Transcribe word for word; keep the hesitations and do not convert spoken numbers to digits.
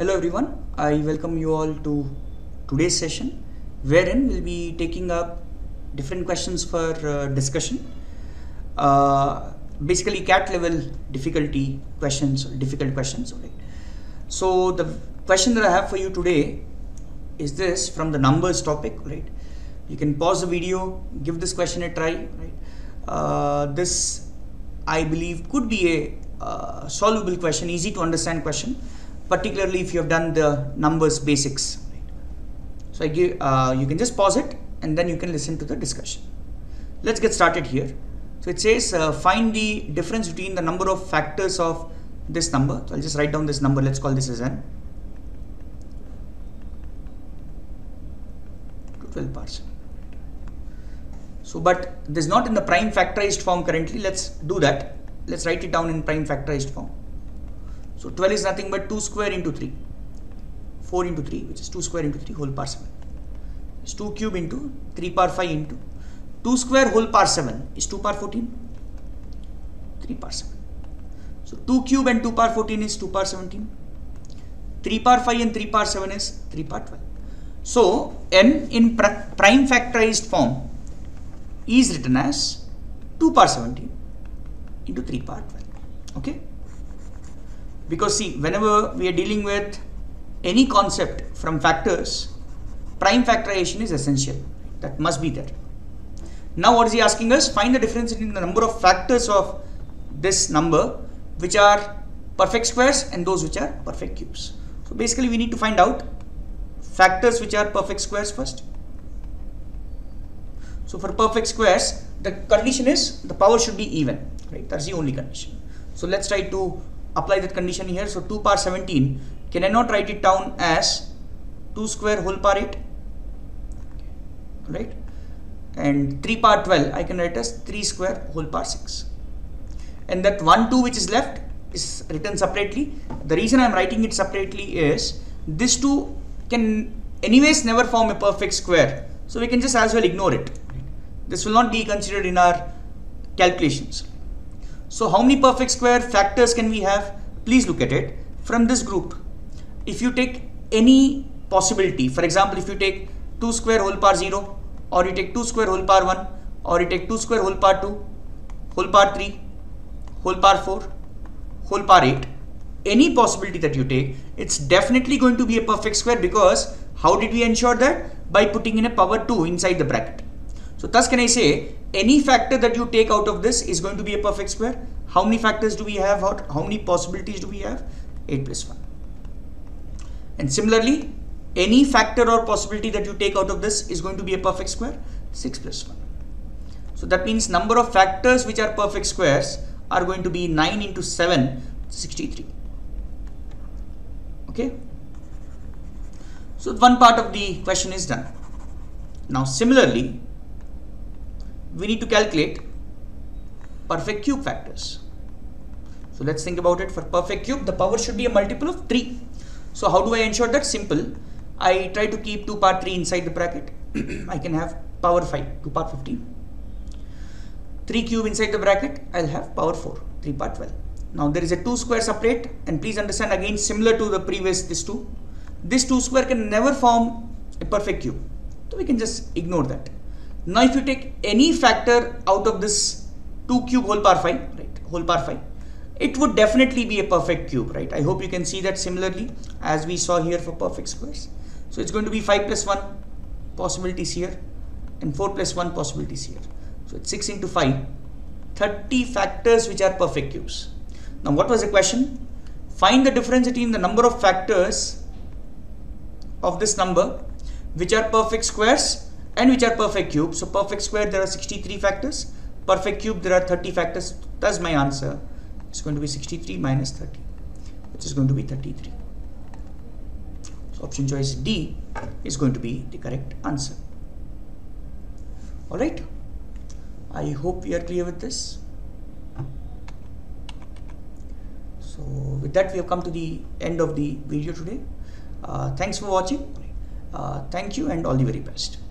Hello everyone, I welcome you all to today's session wherein we'll be taking up different questions for uh, discussion, uh, basically C A T level difficulty questions, difficult questions. Right? So the question that I have for you today is this from the numbers topic. Right? You can pause the video, give this question a try. Right? Uh, this I believe could be a uh, solvable question, easy to understand question, particularly if you have done the numbers basics. So I give, uh, you can just pause it and then you can listen to the discussion. Let's get started here. So it says uh, find the difference between the number of factors of this number. So I'll just write down this number. Let's call this as n to twelve percent. So but this is not in the prime factorized form currently. Let's do that. Let's write it down in prime factorized form. So twelve is nothing but two square into three. four into three, which is two square into three whole power seven. It's two cube into three power five into two square whole power seven is two power fourteen, three power seven. So two cube and two power fourteen is two power seventeen. three power five and three power seven is three power twelve. So n in pr prime factorized form is written as two power seventeen into three power twelve. Okay? Because see, whenever we are dealing with any concept from factors, prime factorization is essential. That must be there. Now what is he asking us? Find the difference in the number of factors of this number which are perfect squares and those which are perfect cubes. So basically we need to find out factors which are perfect squares first. So for perfect squares, the condition is the power should be even, right? That's the only condition. So let's try to apply that condition here. So two power seventeen, can I not write it down as two square whole power eight, right? And three power twelve, I can write as three square whole power six. And that one, two which is left is written separately. The reason I am writing it separately is this two can anyways never form a perfect square. So we can just as well ignore it. This will not be considered in our calculations. So how many perfect square factors can we have? Please look at it. From this group, if you take any possibility, for example, if you take two square whole power zero, or you take two square whole power one, or you take two square whole power two, whole power three, whole power four, whole power eight, any possibility that you take, it's definitely going to be a perfect square, because how did we ensure that? By putting in a power two inside the bracket. So thus can I say any factor that you take out of this is going to be a perfect square. How many factors do we have? How many possibilities do we have? eight plus one. And similarly, any factor or possibility that you take out of this is going to be a perfect square, six plus one. So that means number of factors which are perfect squares are going to be nine into seven, sixty-three. Okay. So one part of the question is done. Now similarly, we need to calculate perfect cube factors. So let's think about it. For perfect cube, the power should be a multiple of three. So how do I ensure that? Simple. I try to keep two power three inside the bracket. I can have power five, two power fifteen. three cube inside the bracket, I'll have power four, three power twelve. Now there is a two square separate, and please understand again, similar to the previous this two. This two square can never form a perfect cube. So we can just ignore that. Now if you take any factor out of this two cube whole power five, right, whole power five, it would definitely be a perfect cube, right? I hope you can see that similarly as we saw here for perfect squares. So it's going to be five plus one possibilities here and four plus one possibilities here. So it's six into five, thirty factors which are perfect cubes. Now what was the question? Find the difference between the number of factors of this number which are perfect squares and which are perfect cubes. So perfect square there are sixty-three factors, perfect cube there are thirty factors. That's my answer. It's going to be sixty-three minus thirty, which is going to be thirty-three. So option choice D is going to be the correct answer. All right. I hope we are clear with this. So with that, we have come to the end of the video today. Uh, thanks for watching. Uh, thank you and all the very best.